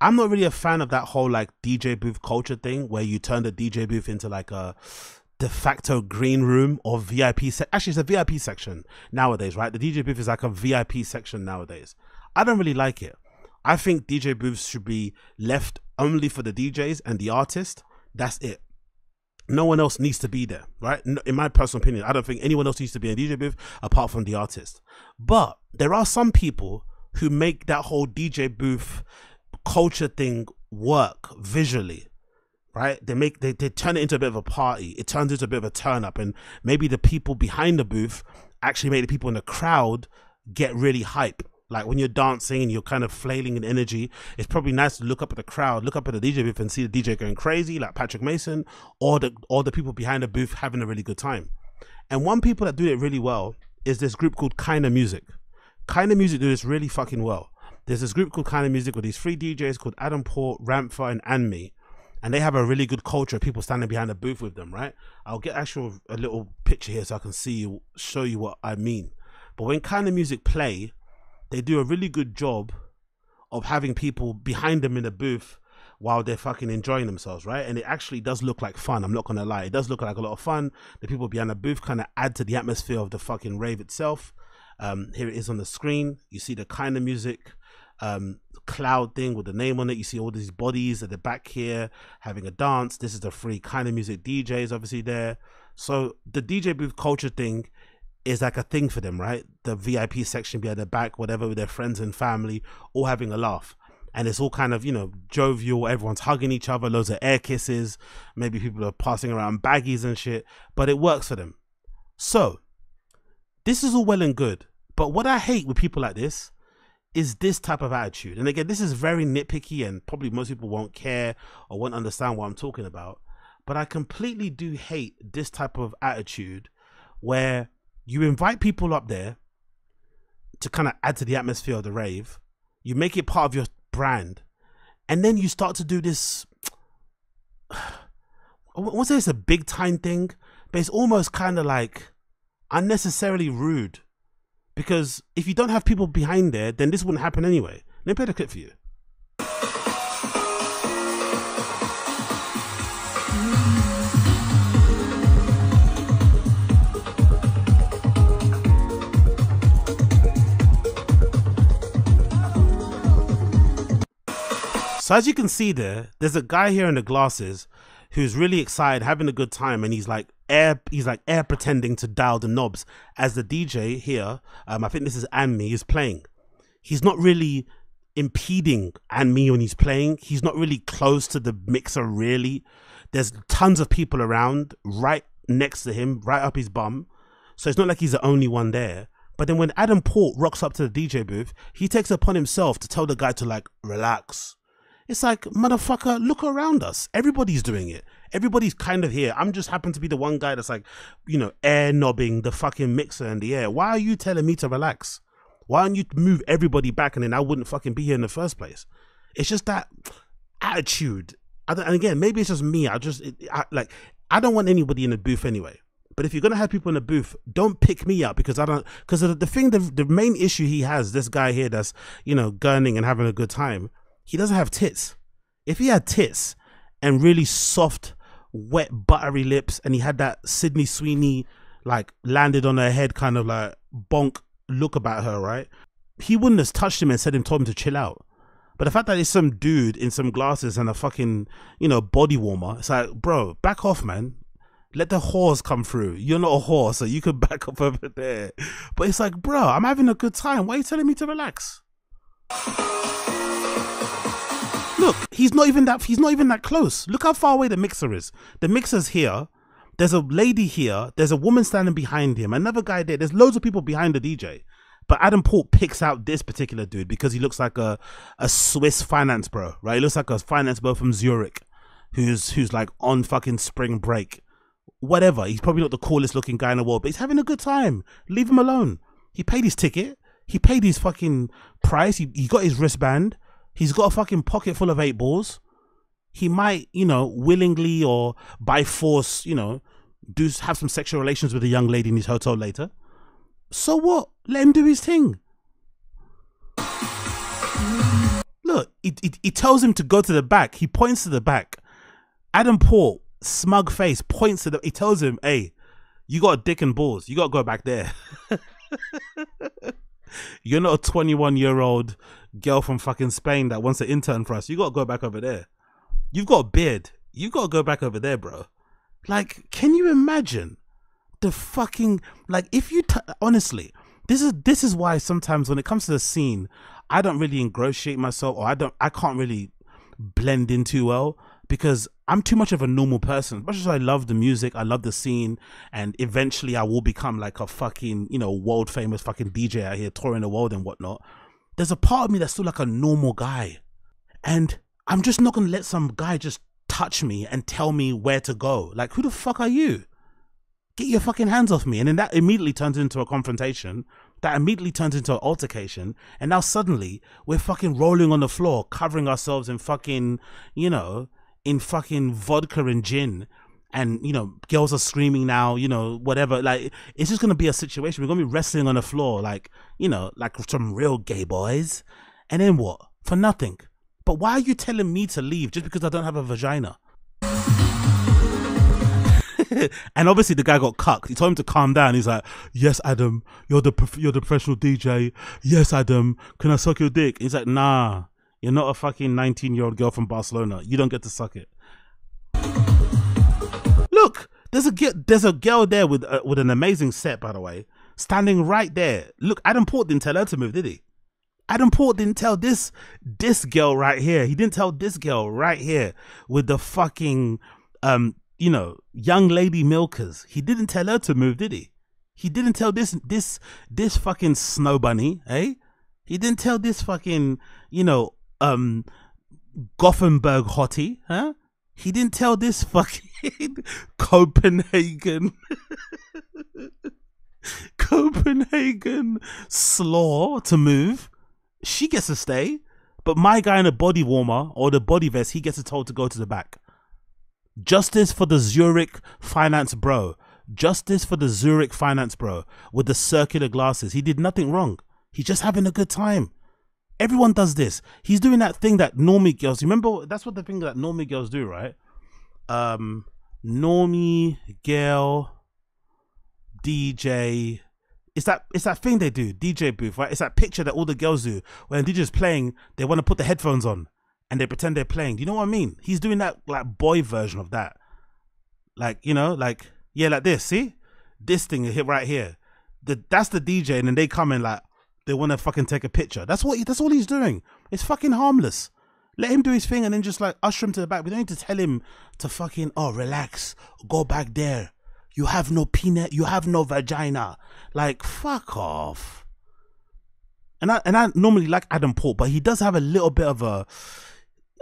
I'm not really a fan of that whole like DJ booth culture thing where you turn the DJ booth into like a de facto green room or VIP section. Actually, it's a VIP section nowadays, right? The DJ booth is like a VIP section nowadays. I don't really like it. I think DJ booths should be left only for the DJs and the artist. That's it. No one else needs to be there, right? In my personal opinion, I don't think anyone else needs to be in a DJ booth apart from the artist. But there are some people who make that whole DJ booth culture thing work visually, right? They turn it into a bit of a party. It turns into a bit of a turn up, and maybe the people behind the booth actually make the people in the crowd get really hype. Like when you're dancing and you're kind of flailing in energy, it's probably nice to look up at the crowd, look up at the DJ booth and see the DJ going crazy like Patrick Mason, or the people behind the booth having a really good time. And one people that do it really well is this group called Keinemusik. Keinemusik do this really fucking well. There's this group called Keinemusik with these three DJs called Adam Port, Rampa and &ME. And they have a really good culture of people standing behind the booth with them, right? I'll get actual a little picture here so I can show you what I mean. But when Keinemusik play, they do a really good job of having people behind them in the booth while they're fucking enjoying themselves, right? And it actually does look like fun. I'm not going to lie. It does look like a lot of fun. The people behind the booth kind of add to the atmosphere of the fucking rave itself. Here it is on the screen. You see the Keinemusik cloud thing with the name on it. You see all these bodies at the back here having a dance. This is the free Keinemusik DJs obviously there. So the DJ booth culture thing is like a thing for them, right? The VIP section be at the back, whatever, with their friends and family, all having a laugh. And it's all kind of, you know, jovial. Everyone's hugging each other, loads of air kisses. Maybe people are passing around baggies and shit, but it works for them. So this is all well and good. But what I hate with people like this is this type of attitude. And again, this is very nitpicky and probably most people won't care or won't understand what I'm talking about. But I completely do hate this type of attitude where you invite people up there to kind of add to the atmosphere of the rave. You make it part of your brand. And then you start to do this, I won't say it's a big time thing, but it's almost kind of like unnecessarily rude. Because if you don't have people behind there, then this wouldn't happen anyway. Let me play the clip for you. So as you can see there's a guy here in the glasses who's really excited, having a good time, and he's like air pretending to dial the knobs as the DJ here, I think this is &ME, is playing. He's not really impeding &ME when he's playing. He's not really close to the mixer really. There's tons of people around right next to him, right up his bum. So it's not like he's the only one there. But then when Adam Port rocks up to the DJ booth, he takes it upon himself to tell the guy to like relax. It's like, motherfucker, look around us. Everybody's doing it. Everybody's kind of here. I'm just happen to be the one guy that's like, you know, air knobbing the fucking mixer in the air. Why are you telling me to relax? Why don't you move everybody back and then I wouldn't fucking be here in the first place? It's just that attitude. And again, maybe it's just me. I don't want anybody in the booth anyway. But if you're going to have people in the booth, don't pick me up because I don't, because the main issue he has, this guy here that's, you know, gurning and having a good time, he doesn't have tits. If he had tits and really soft, wet, buttery lips, and he had that Sydney Sweeney, like landed on her head kind of like bonk look about her, right? He wouldn't have touched him and told him to chill out. But the fact that it's some dude in some glasses and a fucking, you know, body warmer, it's like, bro, back off, man. Let the whores come through. You're not a whore, so you can back up over there. But it's like, bro, I'm having a good time. Why are you telling me to relax? Look, he's not even that close. Look how far away the mixer is. The mixer's here. There's a lady here. There's a woman standing behind him. Another guy there. There's loads of people behind the DJ. But Adam Port picks out this particular dude because he looks like a Swiss finance bro, right? He looks like a finance bro from Zurich who's like on fucking spring break. Whatever. He's probably not the coolest looking guy in the world, but he's having a good time. Leave him alone. He paid his ticket. He paid his fucking price. He got his wristband. He's got a fucking pocket full of 8 balls. He might, you know, willingly or by force, you know, have some sexual relations with a young lady in his hotel later. So what? Let him do his thing. Look, He tells him to go to the back. He points to the back. Adam Port, smug face, points to the. He tells him, "Hey, you got a dick and balls. You got to go back there." You're not a 21-year-old girl from fucking Spain that wants to intern for us. You got to go back over there. You've got a beard. You got to go back over there, bro. Like, can you imagine the fucking, like, if you honestly, this is why sometimes when it comes to the scene, I don't really ingratiate myself, or I can't really blend in too well, because I'm too much of a normal person. As much as I love the music, I love the scene, and eventually I will become like a fucking, you know, world famous fucking DJ out here touring the world and whatnot. There's a part of me that's still like a normal guy, and I'm just not gonna let some guy just touch me and tell me where to go. Like, who the fuck are you? Get your fucking hands off me. And then that immediately turns into a confrontation. That immediately turns into an altercation. And now suddenly we're fucking rolling on the floor, covering ourselves in fucking, you know, in fucking vodka and gin. And, you know, girls are screaming now, you know, whatever. Like, it's just going to be a situation. We're going to be wrestling on the floor, like, you know, like some real gay boys. And then what? For nothing. But why are you telling me to leave just because I don't have a vagina? And obviously the guy got cucked. He told him to calm down. He's like, "Yes, Adam, you're the professional DJ. Yes, Adam, can I suck your dick?" And he's like, "Nah, you're not a fucking 19-year-old girl from Barcelona. You don't get to suck it." Look, there's a girl there with an amazing set, by the way, standing right there. Look, Adam Port didn't tell her to move, did he? Adam Port didn't tell this girl right here. He didn't tell this girl right here with the fucking you know, young lady milkers. He didn't tell her to move, did he? He didn't tell this fucking snow bunny, eh? He didn't tell this fucking, you know, Gothenburg hottie, huh? He didn't tell this fucking Copenhagen slaw to move. She gets to stay, but my guy in a body warmer or the body vest, he gets told to go to the back. Justice for the Zurich finance bro. Justice for the Zurich finance bro with the circular glasses. He did nothing wrong. He's just having a good time. Everyone does this. He's doing that thing that normie girls, remember, that's what the thing that normie girls do, right? Normie girl DJ. It's that thing they do, DJ booth, right? It's that picture that all the girls do. When the DJ's playing, they want to put the headphones on and they pretend they're playing. Do you know what I mean? He's doing that, like, boy version of that. Like, you know, like, yeah, like this, see? This thing right here. That's the DJ, and then they come in like, they want to fucking take a picture. That's all he's doing. It's fucking harmless. Let him do his thing and then just, like, usher him to the back. We don't need to tell him to fucking, oh, relax, go back there. You have no peanut, you have no vagina. Like, fuck off. And I normally like Adam Port, but he does have a little bit of a,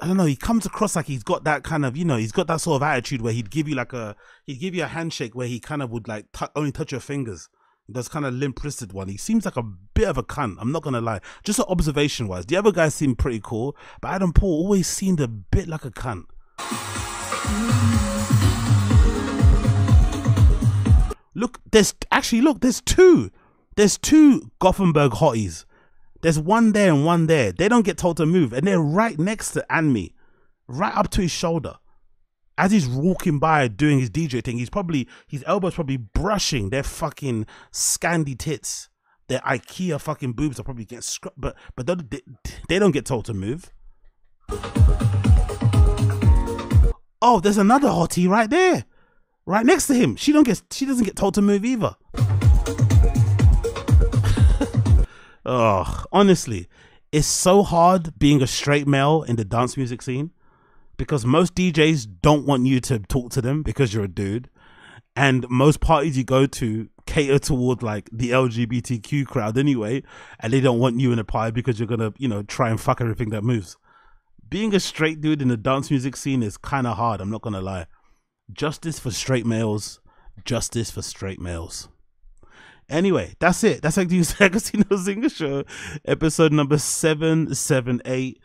I don't know, he comes across like he's got that kind of, you know, he's got that sort of attitude where he'd give you like a, he'd give you a handshake where he kind of would like only touch your fingers. That's kind of limp-wristed one. He seems like a bit of a cunt, I'm not going to lie. Just observation-wise, the other guys seem pretty cool, but Adam Port always seemed a bit like a cunt. Look, there's two. There's two Gothenburg hotties. There's one there and one there. They don't get told to move, and they're right next to &ME, right up to his shoulder. As he's walking by doing his DJ thing, his elbow's probably brushing their fucking Scandi tits. Their IKEA fucking boobs are probably getting scrubbed, but they don't get told to move. Oh, there's another hottie right there, right next to him. She doesn't get told to move either. Oh, honestly, it's so hard being a straight male in the dance music scene because most DJs don't want you to talk to them because you're a dude, and most parties you go to cater toward like the LGBTQ crowd anyway, and they don't want you in a party because you're gonna, you know, try and fuck everything that moves. Being a straight dude in the dance music scene is kind of hard, I'm not gonna lie. Justice for straight males. Justice for straight males. Anyway, that's it. That's Agostinho Zinga Show, episode number 778.